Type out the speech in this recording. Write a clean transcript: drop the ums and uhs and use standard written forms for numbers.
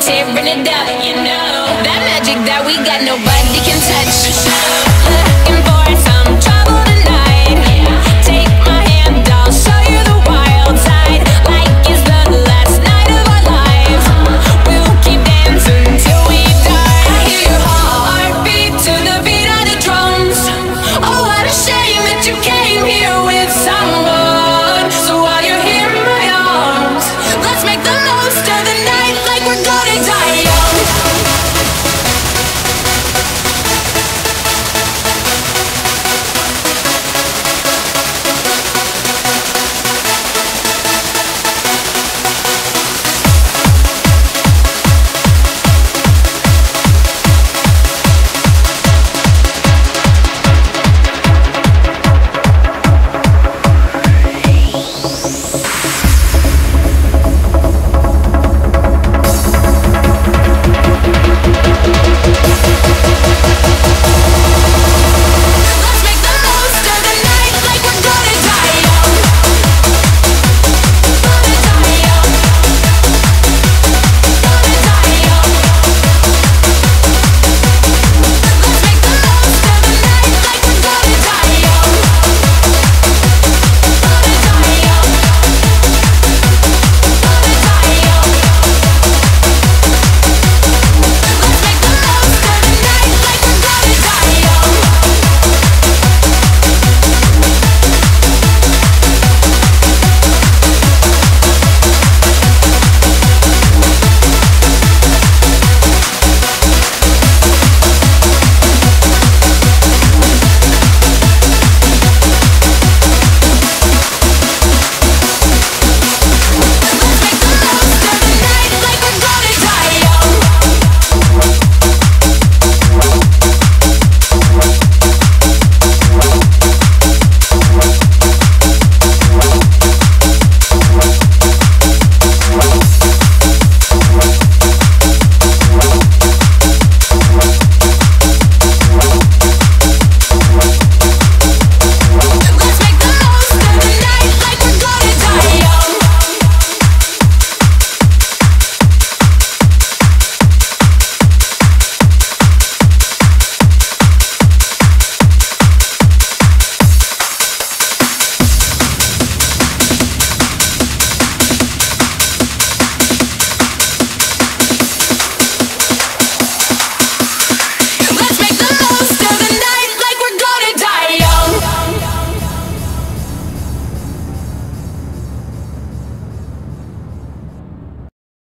tearing it down, you know. That magic that we got, nobody can touch.